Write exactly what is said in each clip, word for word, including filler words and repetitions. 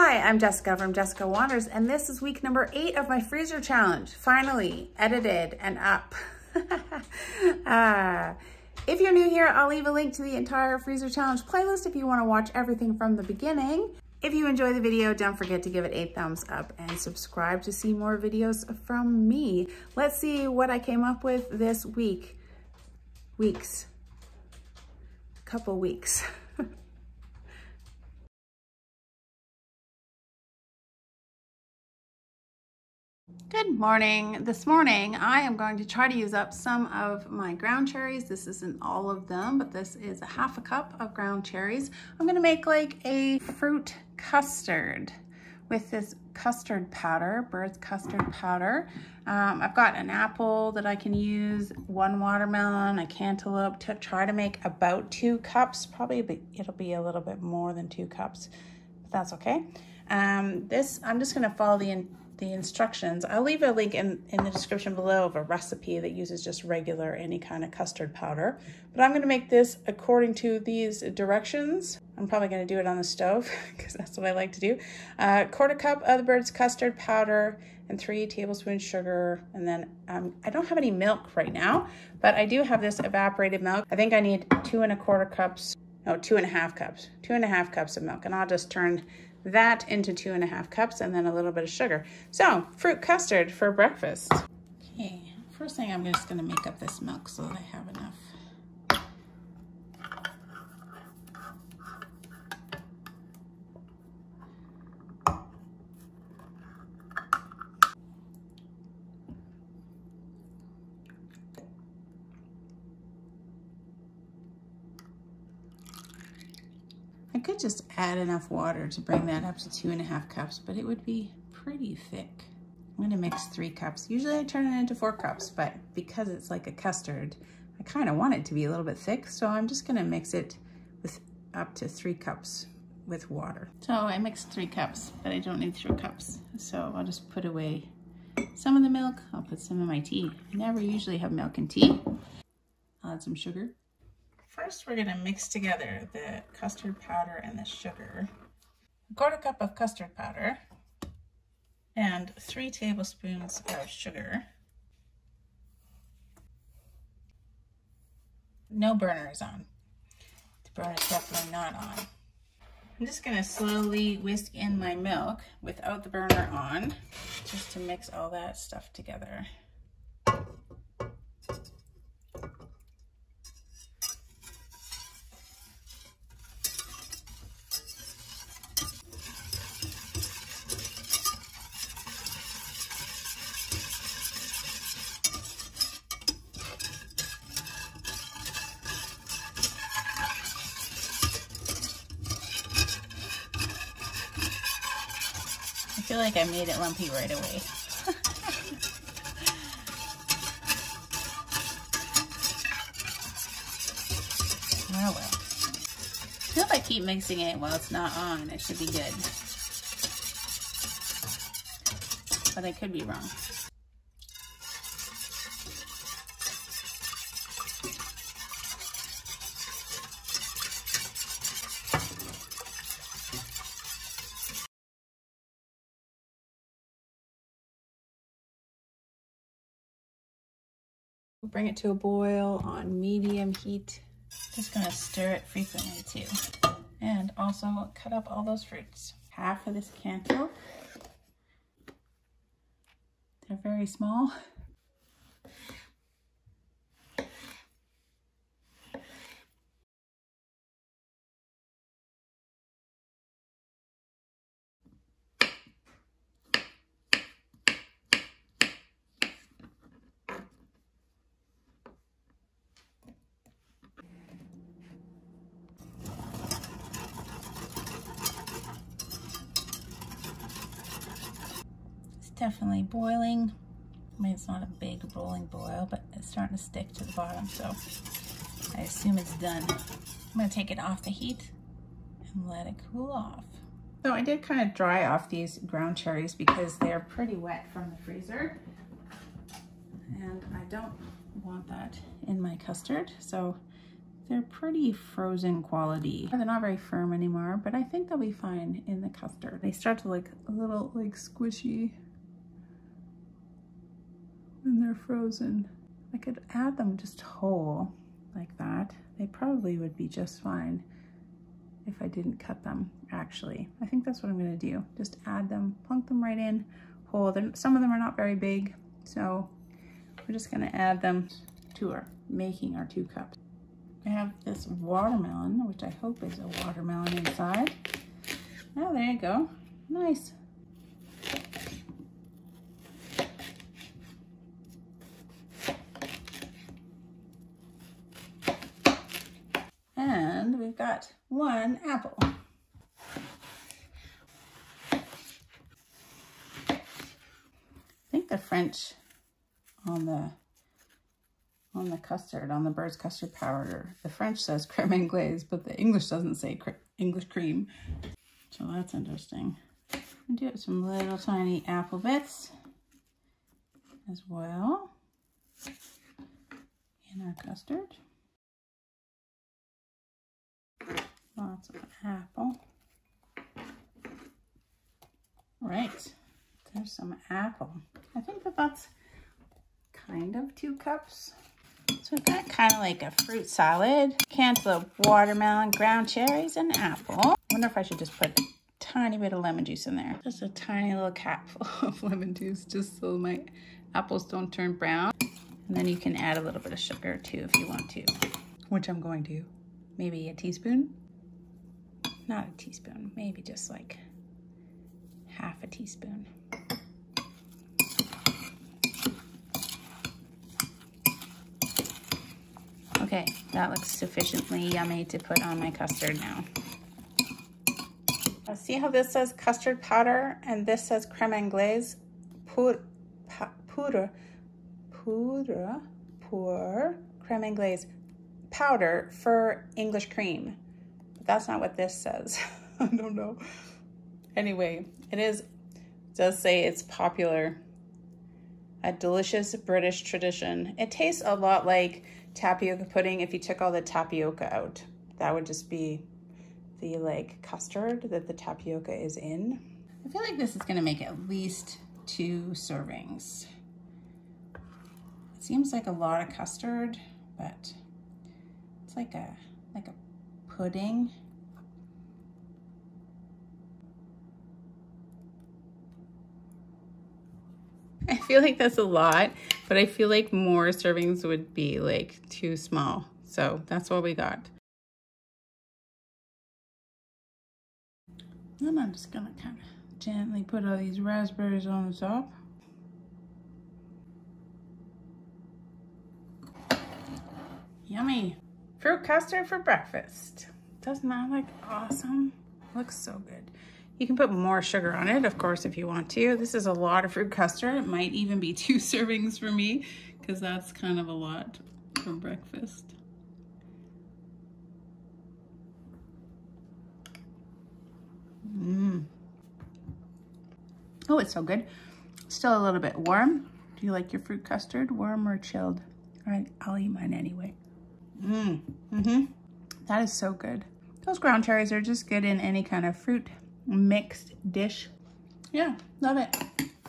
Hi, I'm Jessica from Jessica Wanders, and this is week number eight of my freezer challenge, finally edited and up. uh, if you're new here, I'll leave a link to the entire freezer challenge playlist if you want to watch everything from the beginning. If you enjoy the video, don't forget to give it a thumbs up and subscribe to see more videos from me. Let's see what I came up with this week. Weeks. Couple weeks. Good morning. This morning I am going to try to use up some of my ground cherries. This isn't all of them, but this is a half a cup of ground cherries. I'm going to make like a fruit custard with this custard powder, Bird's custard powder. Um, I've got an apple that I can use, one watermelon, a cantaloupe, to try to make about two cups. Probably but it'll be a little bit more than two cups, but that's okay. Um, this, I'm just going to follow the the instructions. I'll leave a link in, in the description below of a recipe that uses just regular any kind of custard powder, but I'm going to make this according to these directions. I'm probably going to do it on the stove because that's what I like to do. Uh, quarter cup of the Bird's custard powder and three tablespoons sugar, and then um, I don't have any milk right now, but I do have this evaporated milk. I think I need two and a quarter cups, no, two and a half cups, two and a half cups of milk, and I'll just turn that into two and a half cups and then a little bit of sugar. So fruit custard for breakfast. Okay, first thing I'm just gonna make up this milk so that I have enough. I could just add enough water to bring that up to two and a half cups, but it would be pretty thick. I'm gonna mix three cups. Usually I turn it into four cups, but because it's like a custard, I kind of want it to be a little bit thick, so I'm just gonna mix it with up to three cups with water. So I mixed three cups, but I don't need three cups. So I'll just put away some of the milk. I'll put some in my tea. I never usually have milk and tea. I'll add some sugar. First, we're going to mix together the custard powder and the sugar. A quarter cup of custard powder and three tablespoons of sugar. No burner is on. The burner is definitely not on. I'm just going to slowly whisk in my milk without the burner on, just to mix all that stuff together. I feel like I made it lumpy right away. Oh well. I feel like I keep mixing it while it's not on. It should be good. But I could be wrong. Bring it to a boil on medium heat. Just gonna stir it frequently too. And also cut up all those fruits. Half of this cantaloupe. They're very small. Definitely boiling. I mean, it's not a big rolling boil, but it's starting to stick to the bottom, so I assume it's done. I'm gonna take it off the heat and let it cool off. So I did kind of dry off these ground cherries because they're pretty wet from the freezer, and I don't want that in my custard, so They're pretty frozen quality. They're not very firm anymore, but I think they'll be fine in the custard. They start to look a little like squishy when they're frozen. I could add them just whole like that. They probably would be just fine if I didn't cut them, actually. I think that's what I'm gonna do. Just add them, plunk them right in whole. They're, some of them are not very big, so we're just gonna add them to our, making our two cups. I have this watermelon, which I hope is a watermelon inside. Oh, there you go, nice. And we've got one apple. I think the French on the on the custard, on the Bird's custard powder, the French says creme anglaise, but the English doesn't say cre English cream. So that's interesting. I'm gonna do some little tiny apple bits as well in our custard. Lots of apple. Right, there's some apple. I think that that's kind of two cups. So we've got kind of like a fruit salad, cantaloupe, watermelon, ground cherries, and apple. I wonder if I should just put a tiny bit of lemon juice in there. Just a tiny little capful of lemon juice just so my apples don't turn brown. And then you can add a little bit of sugar too if you want to, which I'm going to. Maybe a teaspoon? Not a teaspoon, maybe just like half a teaspoon. Okay, that looks sufficiently yummy to put on my custard now. Now see how this says custard powder and this says creme anglaise? Pour, poudre, poudre, pour, creme anglaise. Powder for English cream, but that's not what this says. I don't know. Anyway, it is, it does say it's popular, a delicious British tradition. It tastes a lot like tapioca pudding if you took all the tapioca out. That would just be the like custard that the tapioca is in. I feel like this is gonna make at least two servings. It seems like a lot of custard, but it's like a, like a pudding. I feel like that's a lot, but I feel like more servings would be like too small. So that's what we got. Then I'm just gonna kind of gently put all these raspberries on the top. Yummy. Fruit custard for breakfast. Doesn't that look awesome? Looks so good. You can put more sugar on it, of course, if you want to. This is a lot of fruit custard. It might even be two servings for me because that's kind of a lot for breakfast. Mmm. Oh, it's so good. Still a little bit warm. Do you like your fruit custard, warm or chilled? All right, I'll eat mine anyway. Mm, mm-hmm. That is so good. Those ground cherries are just good in any kind of fruit mixed dish. Yeah, love it.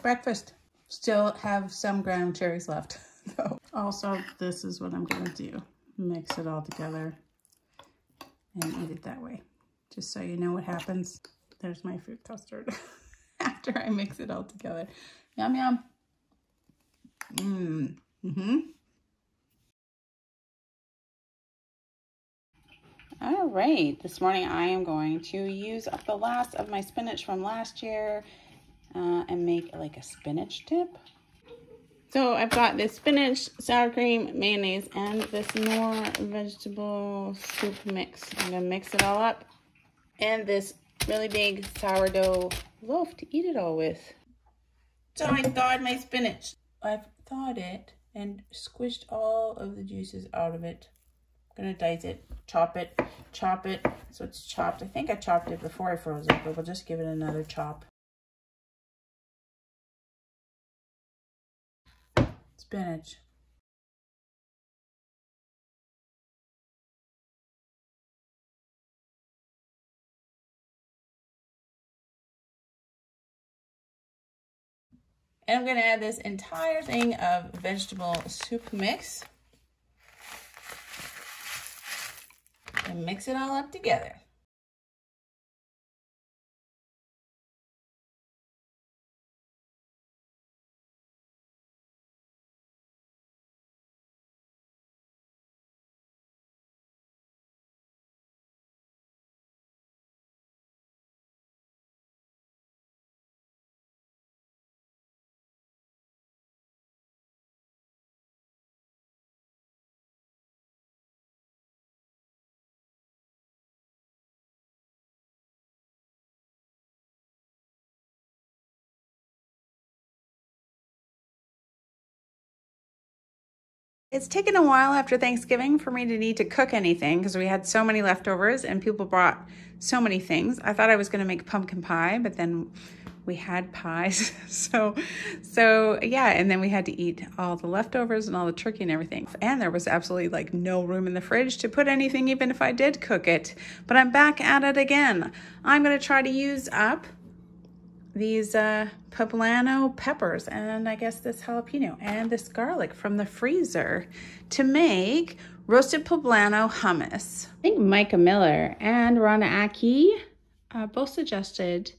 Breakfast. Still have some ground cherries left, though. Also, this is what I'm gonna do. Mix it all together and eat it that way. Just so you know what happens. There's my fruit custard after I mix it all together. Yum, yum. Mm, mm-hmm. All right, this morning I am going to use up the last of my spinach from last year uh, and make like a spinach dip. So I've got this spinach, sour cream, mayonnaise, and this more vegetable soup mix. I'm gonna mix it all up and this really big sourdough loaf to eat it all with. So I thawed my spinach. I've thawed it and squished all of the juices out of it. I'm gonna dice it, chop it, chop it, so it's chopped. I think I chopped it before I froze it, but we'll just give it another chop. Spinach. And I'm gonna add this entire thing of vegetable soup mix and mix it all up together. It's taken a while after Thanksgiving for me to need to cook anything because we had so many leftovers and people brought so many things. I thought I was going to make pumpkin pie, but then we had pies. so, so yeah, and then we had to eat all the leftovers and all the turkey and everything. And there was absolutely like no room in the fridge to put anything, even if I did cook it. But I'm back at it again. I'm going to try to use up these uh, poblano peppers, and I guess this jalapeno and this garlic from the freezer to make roasted poblano hummus. I think Micah Miller and Rana Aki uh, both suggested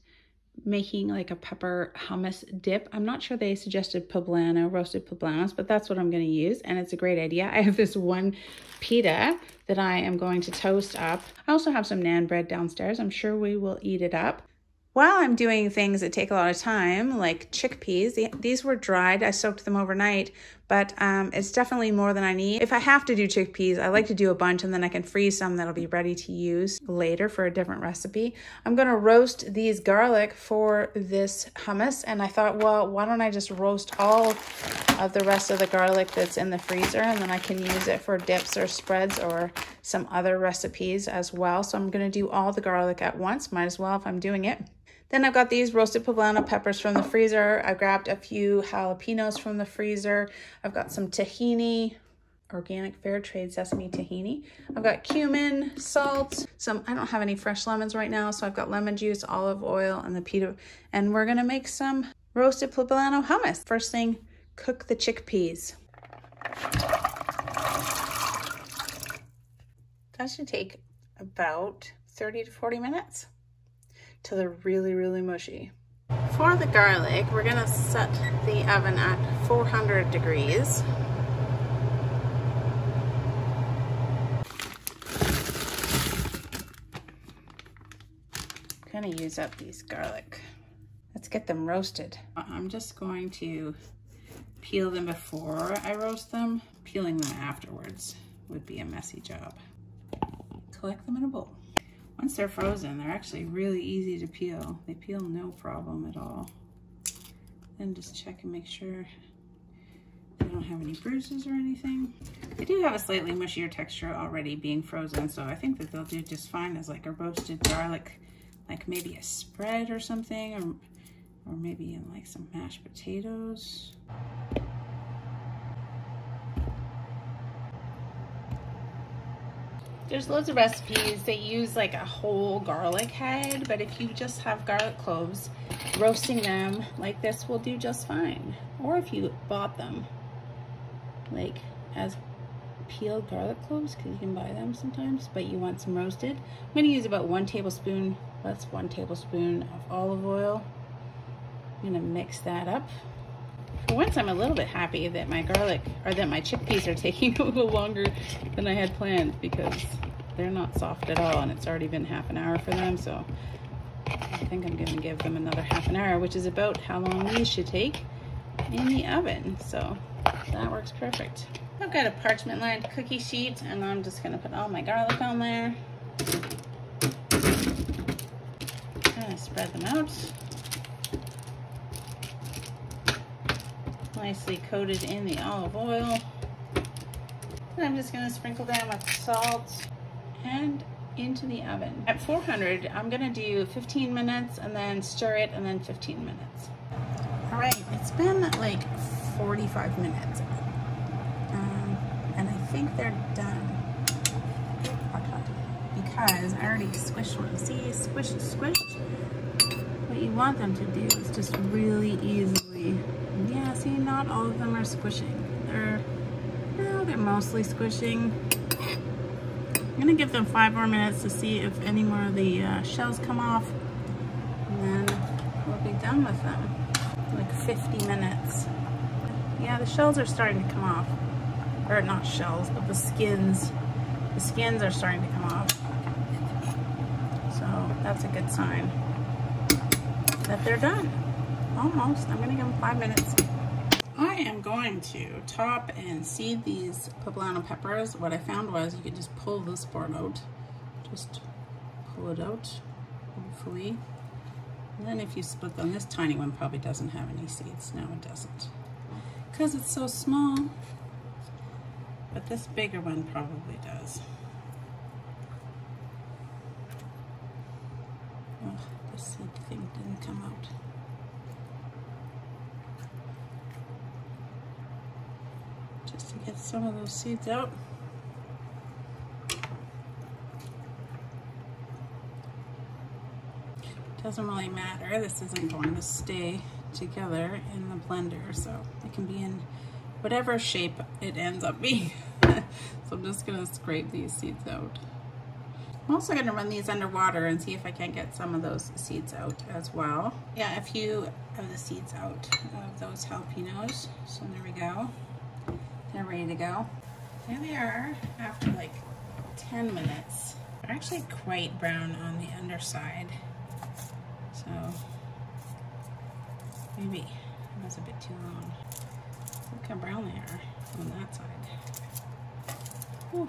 making like a pepper hummus dip. I'm not sure they suggested poblano, roasted poblanos, but that's what I'm going to use, and it's a great idea. I have this one pita that I am going to toast up. I also have some naan bread downstairs. I'm sure we will eat it up. While I'm doing things that take a lot of time, like chickpeas, these were dried. I soaked them overnight, but um, it's definitely more than I need. If I have to do chickpeas, I like to do a bunch and then I can freeze some that'll be ready to use later for a different recipe. I'm gonna roast these garlic for this hummus, and I thought, well, why don't I just roast all of the rest of the garlic that's in the freezer, and then I can use it for dips or spreads or some other recipes as well. So I'm gonna do all the garlic at once, might as well if I'm doing it. Then I've got these roasted poblano peppers from the freezer. I grabbed a few jalapenos from the freezer. I've got some tahini, organic fair trade sesame tahini. I've got cumin, salt, some, I don't have any fresh lemons right now, so I've got lemon juice, olive oil, and the pita. And we're gonna make some roasted poblano hummus. First thing, cook the chickpeas. That should take about thirty to forty minutes till they're really, really mushy. For the garlic, we're gonna set the oven at four hundred degrees. I'm gonna use up these garlic. Let's get them roasted. I'm just going to peel them before I roast them. Peeling them afterwards would be a messy job. Collect them in a bowl. Once they're frozen, they're actually really easy to peel. They peel no problem at all. Then just check and make sure they don't have any bruises or anything. They do have a slightly mushier texture already being frozen, so I think that they'll do just fine as like a roasted garlic, like maybe a spread or something, or, or maybe in like some mashed potatoes. There's loads of recipes that use like a whole garlic head, but if you just have garlic cloves, roasting them like this will do just fine. Or if you bought them like as peeled garlic cloves, because you can buy them sometimes, but you want some roasted. I'm gonna use about one tablespoon, that's one tablespoon of olive oil. I'm gonna mix that up. For once, I'm a little bit happy that my garlic, or that my chickpeas are taking a little longer than I had planned, because they're not soft at all, and it's already been half an hour for them, so I think I'm gonna give them another half an hour, which is about how long these should take in the oven, so that works perfect. I've got a parchment-lined cookie sheet, and I'm just gonna put all my garlic on there. Kind of spread them out. Nicely coated in the olive oil. And I'm just gonna sprinkle down with salt and into the oven. At four hundred, I'm gonna do fifteen minutes and then stir it, and then fifteen minutes. All right, it's been like forty-five minutes. Um, and I think they're done. Because I already squished one. See, squished, squished. What you want them to do is just really easily. Yeah, see, not all of them are squishing. They're, no, they're mostly squishing. I'm gonna give them five more minutes to see if any more of the uh, shells come off, and then we'll be done with them. Like fifty minutes. Yeah, the shells are starting to come off. Or not shells, but the skins. The skins are starting to come off. So that's a good sign that they're done. Almost. I'm gonna give them five minutes. I am going to top and seed these poblano peppers. What I found was you could just pull this part out. Just pull it out, hopefully. And then if you split them, this tiny one probably doesn't have any seeds. No, it doesn't. Because it's so small. But this bigger one probably does. Oh, this seed thing didn't come out. Just to get some of those seeds out. Doesn't really matter, this isn't going to stay together in the blender, so it can be in whatever shape it ends up being. So I'm just gonna scrape these seeds out. I'm also gonna run these underwater and see if I can get some of those seeds out as well. Yeah, a few of the seeds out of those jalapenos. So there we go, they're ready to go. There they are after like ten minutes. They're actually quite brown on the underside. So maybe that was a bit too long. Look how brown they are on that side. Whew.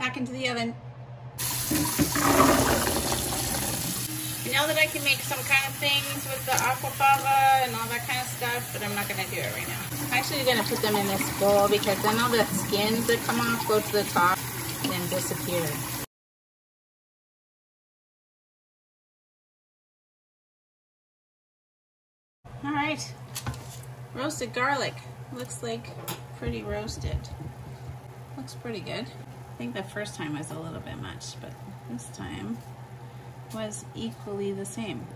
Back into the oven. Now that I can make some kind of things with the aquafaba and all that kind of stuff, but I'm not going to do it right now. I'm actually going to put them in this bowl because then all the skins that come off go to the top and then disappear. Alright, roasted garlic. Looks like pretty roasted. Looks pretty good. I think the first time was a little bit much, but this time was equally the same.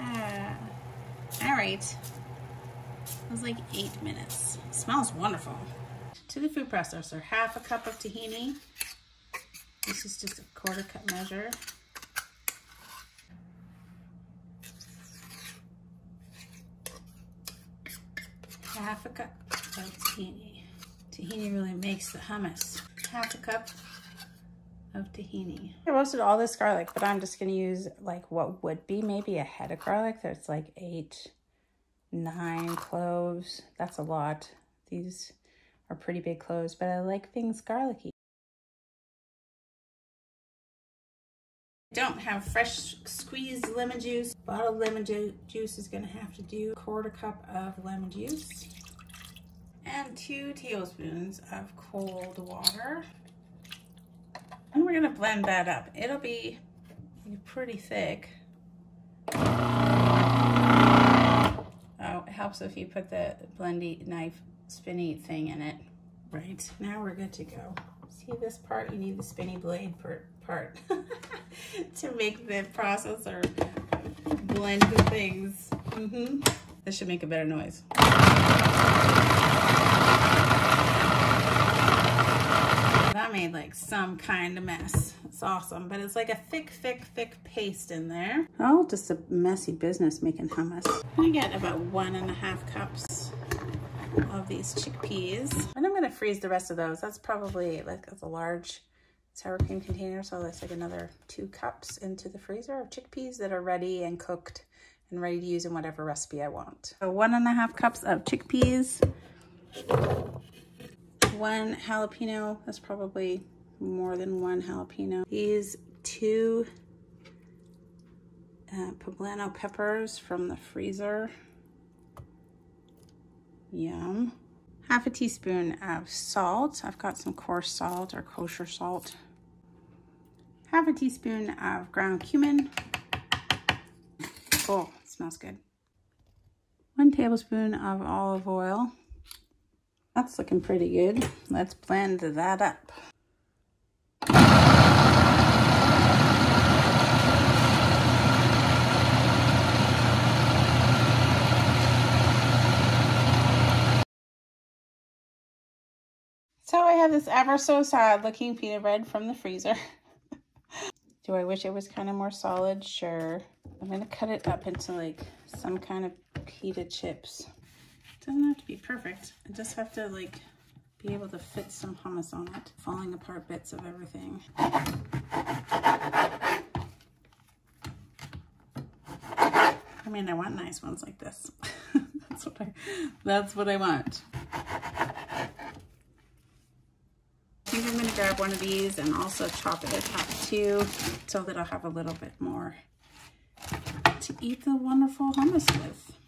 uh, all right, it was like eight minutes. It smells wonderful. To the food processor, half a cup of tahini. This is just a quarter cup measure. Half a cup of tahini. Tahini really makes the hummus. Half a cup of tahini. I roasted all this garlic, but I'm just gonna use like what would be maybe a head of garlic. That's like eight, nine cloves. That's a lot. These are pretty big cloves, but I like things garlicky. I don't have fresh squeezed lemon juice. Bottled lemon ju juice is gonna have to do. Quarter cup of lemon juice and two tablespoons of cold water. And we're gonna blend that up. It'll be pretty thick. Oh, it helps if you put the blendy knife spinny thing in it. Right, now we're good to go. See this part? You need the spinny blade part to make the processor blend the things. Mm-hmm. This should make a better noise. I made like some kind of mess. It's awesome, but it's like a thick, thick, thick paste in there. Oh, just a messy business making hummus. I'm gonna get about one and a half cups of these chickpeas. And I'm gonna freeze the rest of those. That's probably like that's a large sour cream container, so that's like another two cups into the freezer of chickpeas that are ready and cooked and ready to use in whatever recipe I want. So one and a half cups of chickpeas. One jalapeno, that's probably more than one jalapeno. These two uh, poblano peppers from the freezer. Yum. Half a teaspoon of salt. I've got some coarse salt or kosher salt. Half a teaspoon of ground cumin. full. It smells good. One tablespoon of olive oil. That's looking pretty good. Let's blend that up. So I have this ever so sad looking pita bread from the freezer. Do I wish it was kind of more solid? Sure. I'm gonna cut it up into like some kind of pita chips. It doesn't have to be perfect. I just have to like be able to fit some hummus on it. Falling apart bits of everything. I mean, I want nice ones like this. That's what I, that's what I want. I think I'm going to grab one of these and also chop it up too, so that I'll have a little bit more to eat the wonderful hummus with.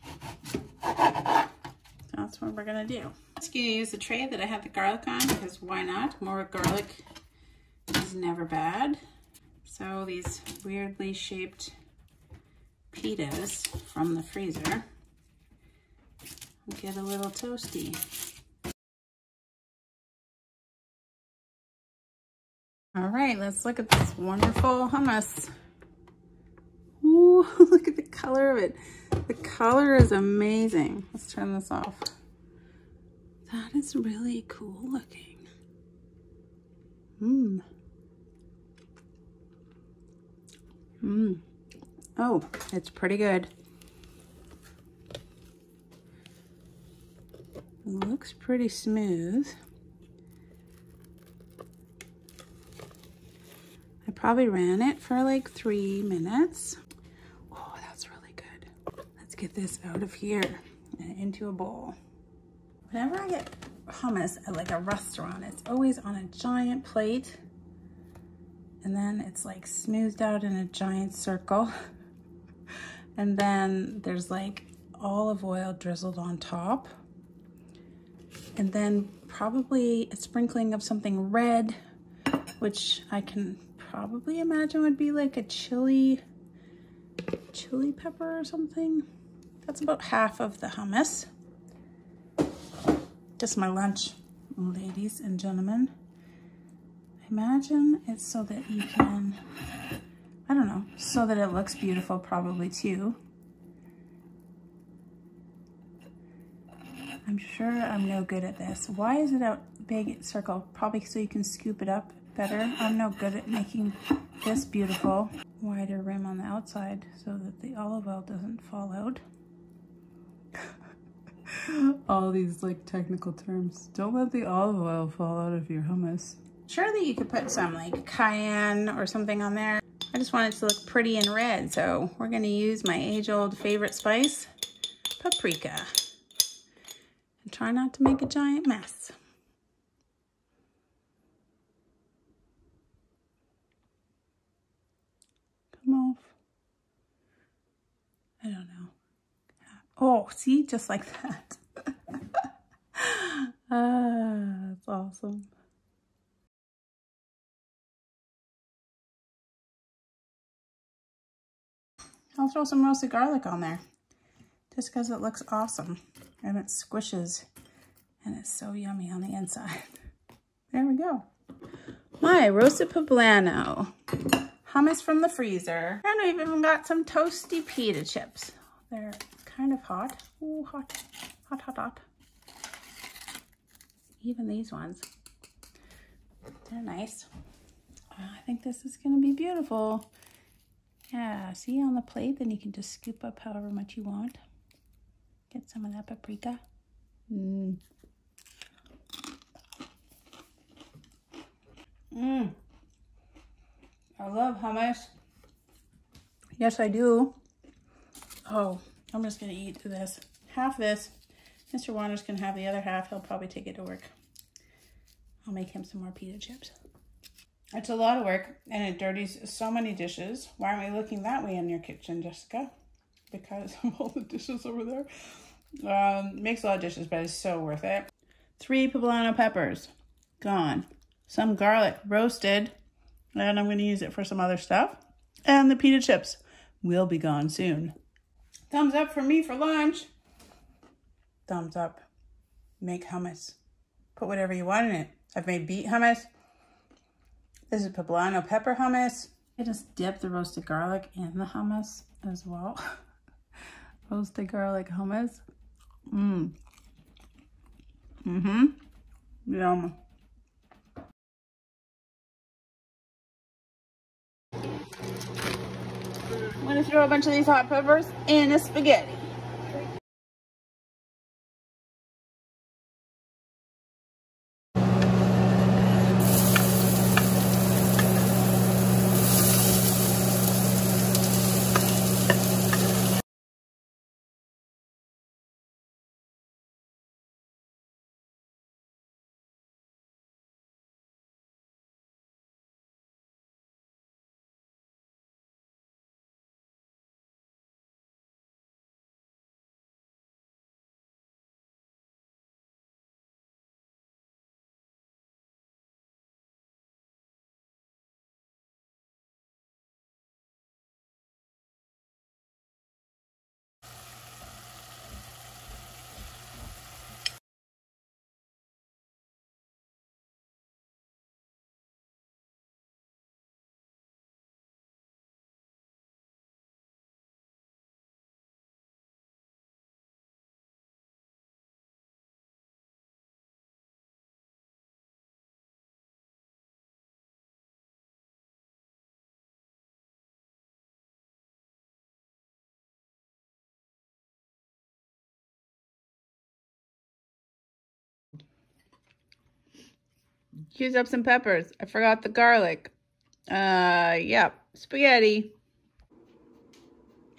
That's what we're going to do. I'm just going to use the tray that I had the garlic on, because why not? More garlic is never bad. So these weirdly shaped pitas from the freezer get a little toasty. All right, let's look at this wonderful hummus. Ooh, look at the color of it. The color is amazing. Let's turn this off. That is really cool looking. Mmm. Mmm. Oh, it's pretty good. It looks pretty smooth. Probably ran it for like three minutes. Oh, that's really good. Let's get this out of here and into a bowl. Whenever I get hummus at like a restaurant, it's always on a giant plate. And then it's like smoothed out in a giant circle. And then there's like olive oil drizzled on top. And then probably a sprinkling of something red, which I can probably imagine would be like a chili, chili pepper or something. That's about half of the hummus. Just my lunch, ladies and gentlemen. I imagine it's so that you can, I don't know, so that it looks beautiful probably too. I'm sure I'm no good at this. Why is it a big circle? Probably so you can scoop it up better. I'm no good at making this beautiful. Wider rim on the outside so that the olive oil doesn't fall out. All these like technical terms. Don't let the olive oil fall out of your hummus. Surely you could put some like cayenne or something on there. I just want it to look pretty and red, so we're gonna use my age-old favorite spice, paprika. And try not to make a giant mess. Off. I don't know. Oh, see, just like that. Ah, that's awesome. I'll throw some roasted garlic on there just because it looks awesome and it squishes and it's so yummy on the inside. There we go. My roasted poblano. Hummus from the freezer. And we've even got some toasty pita chips. They're kind of hot. Ooh, hot, hot, hot, hot. Even these ones, they're nice. Oh, I think this is gonna be beautiful. Yeah, see on the plate, then you can just scoop up however much you want. Get some of that paprika. Mmm. Mmm. I love hummus. Yes, I do. Oh, I'm just going to eat this. Half this. Mister Wanders can have the other half. He'll probably take it to work. I'll make him some more pita chips. It's a lot of work, and it dirties so many dishes. Why aren't we looking that way in your kitchen, Jessica? Because of all the dishes over there. Um, makes a lot of dishes, but it's so worth it. Three poblano peppers. Gone. Some garlic. Roasted. And I'm going to use it for some other stuff. And the pita chips will be gone soon. Thumbs up for me for lunch. Thumbs up. Make hummus. Put whatever you want in it. I've made beet hummus. This is poblano pepper hummus. I just dip the roasted garlic in the hummus as well. Roasted garlic hummus. Mmm. Mm-hmm. Yum. I'm gonna throw a bunch of these hot peppers in a spaghetti. Use up some peppers. I forgot the garlic. Uh, yeah, spaghetti.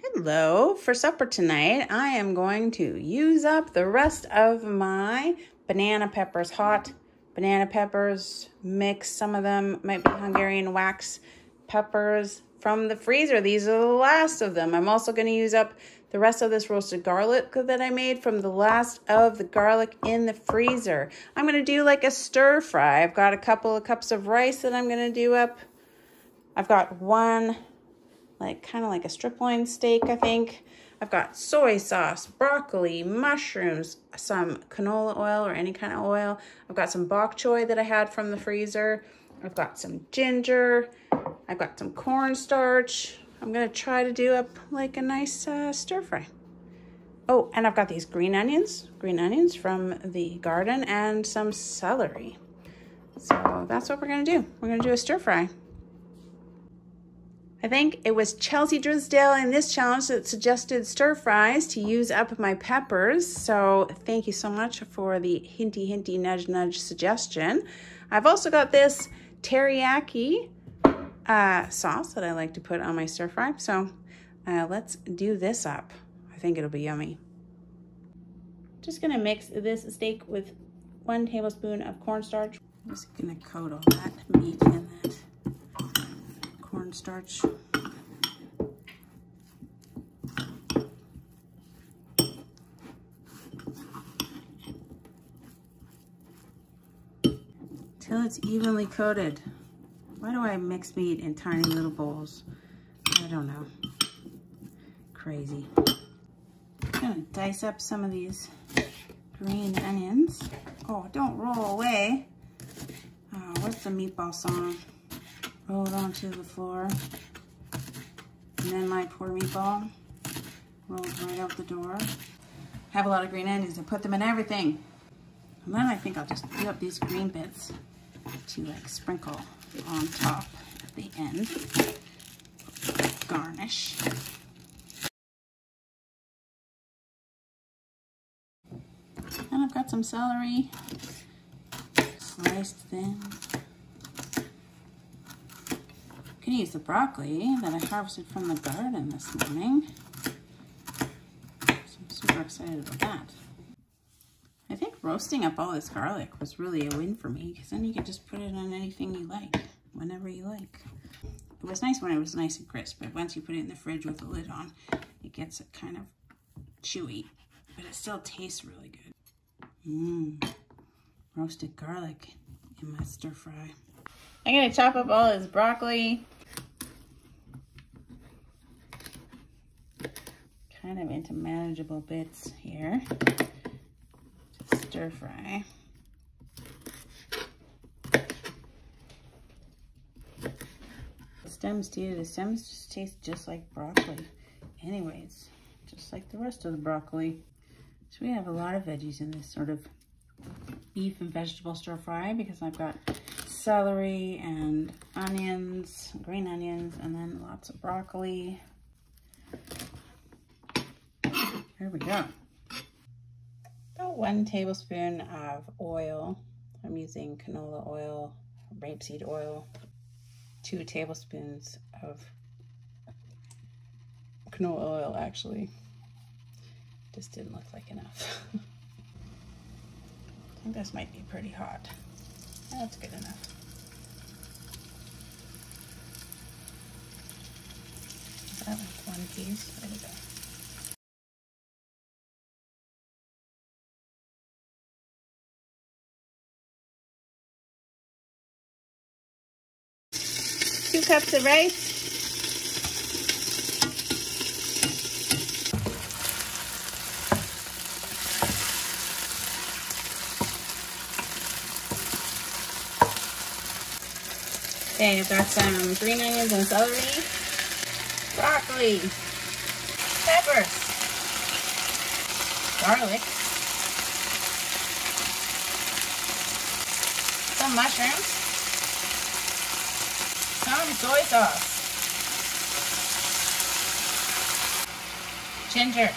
Hello. For supper tonight, I am going to use up the rest of my banana peppers. Hot banana peppers mix. Some of them might be Hungarian wax peppers from the freezer. These are the last of them. I'm also going to use up the rest of this roasted garlic that I made from the last of the garlic in the freezer. I'm going to do like a stir fry. I've got a couple of cups of rice that I'm going to do up. I've got one, like kind of like a strip loin steak, I think. I've got soy sauce, broccoli, mushrooms, some canola oil or any kind of oil. I've got some bok choy that I had from the freezer. I've got some ginger. I've got some cornstarch. I'm gonna try to do up like a nice uh, stir fry. Oh, and I've got these green onions, green onions from the garden and some celery. So that's what we're gonna do. We're gonna do a stir fry. I think it was Chelsea Drisdale in this challenge that suggested stir fries to use up my peppers. So thank you so much for the hinty, hinty, nudge, nudge suggestion. I've also got this teriyaki Uh, sauce that I like to put on my stir fry. So uh, let's do this up. I think it'll be yummy. Just gonna mix this steak with one tablespoon of cornstarch. I'm just gonna coat all that meat in that cornstarch. Till it's evenly coated. Why do I mix meat in tiny little bowls? I don't know. Crazy. I'm gonna dice up some of these green onions. Oh, don't roll away. Oh, what's the meatball song? Rolled onto the floor. And then my poor meatball rolled right out the door. Have a lot of green onions and put them in everything. And then I think I'll just do up these green bits to like sprinkle on top at the end. Garnish. And I've got some celery, sliced thin. I'm gonna use the broccoli that I harvested from the garden this morning. So I'm super excited about that. I think roasting up all this garlic was really a win for me, because then you could just put it on anything you like, whenever you like. It was nice when it was nice and crisp, but once you put it in the fridge with the lid on, it gets kind of chewy, but it still tastes really good. Mmm, roasted garlic in my stir fry. I'm gonna chop up all this broccoli. kind of into manageable bits here to stir fry. The stems too, the stems just taste just like broccoli anyways, just like the rest of the broccoli. So we have a lot of veggies in this sort of beef and vegetable stir fry because I've got celery and onions, green onions, and then lots of broccoli. Here we go. About one tablespoon of oil. I'm using canola oil, rapeseed oil, two tablespoons of canola oil actually. Just didn't look like enough. I think this might be pretty hot. That's good enough. Is that like one piece? There we go. Two cups of rice. Okay, I've got some green onions and celery, broccoli, peppers, garlic, some mushrooms, some soy sauce, ginger,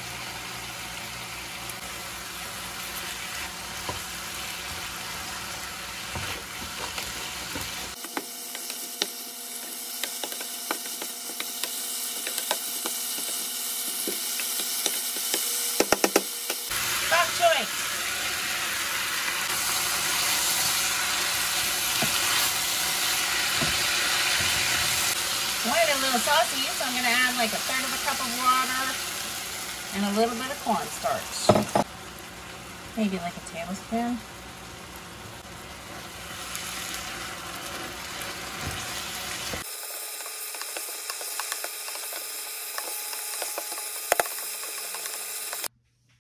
saucy, so I'm going to add like a third of a cup of water and a little bit of cornstarch. Maybe like a tablespoon.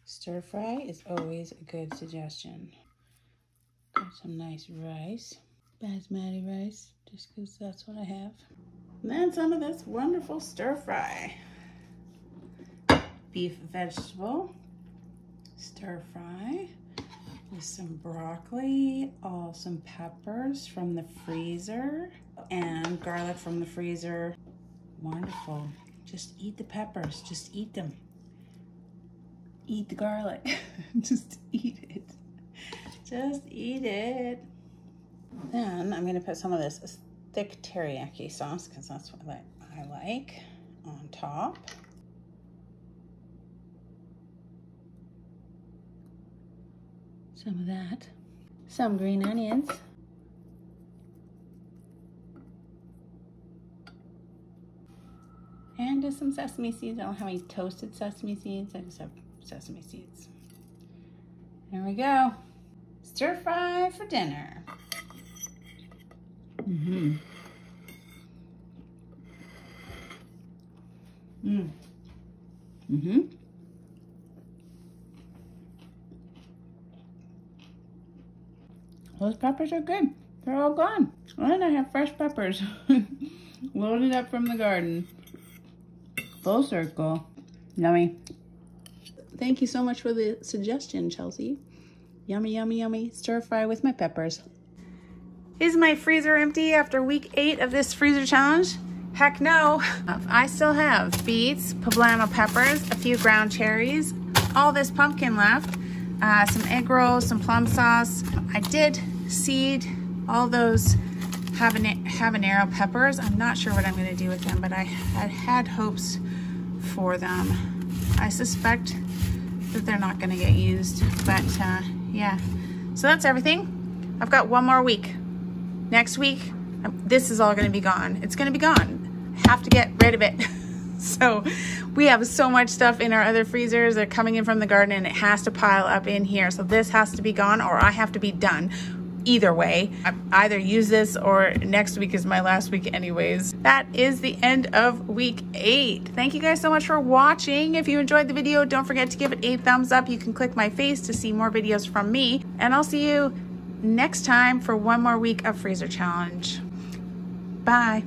Stir fry is always a good suggestion. Got some nice rice, basmati rice, just because that's what I have. And then some of this wonderful stir fry. Beef vegetable stir fry with some broccoli, all some peppers from the freezer and garlic from the freezer. Wonderful. Just eat the peppers, just eat them. Eat the garlic, just eat it. Just eat it. Then I'm gonna put some of this thick teriyaki sauce, because that's what I like, on top. Some of that. Some green onions. And just some sesame seeds. I don't have any toasted sesame seeds. I just have sesame seeds. There we go. Stir fry for dinner. Mm-hmm. Mm. Mm-hmm. Those peppers are good. They're all gone. And I have fresh peppers loaded up from the garden. Full circle. Yummy. Thank you so much for the suggestion, Chelsea. Yummy, yummy, yummy. Stir fry with my peppers. Is my freezer empty after week eight of this freezer challenge? Heck no. I still have beets, poblano peppers, a few ground cherries, all this pumpkin left, uh, some egg rolls, some plum sauce. I did seed all those habanero, habanero peppers. I'm not sure what I'm gonna do with them, but I had, had hopes for them. I suspect that they're not gonna get used, but uh, yeah. So that's everything. I've got one more week. Next week, this is all gonna be gone. It's gonna be gone. Have to get rid of it. So we have so much stuff in our other freezers. They're coming in from the garden and it has to pile up in here. So this has to be gone or I have to be done. either way. I either use this or next week is my last week anyways. That is the end of week eight. Thank you guys so much for watching. If you enjoyed the video, don't forget to give it a thumbs up. You can click my face to see more videos from me, and I'll see you next time for one more week of freezer challenge. Bye.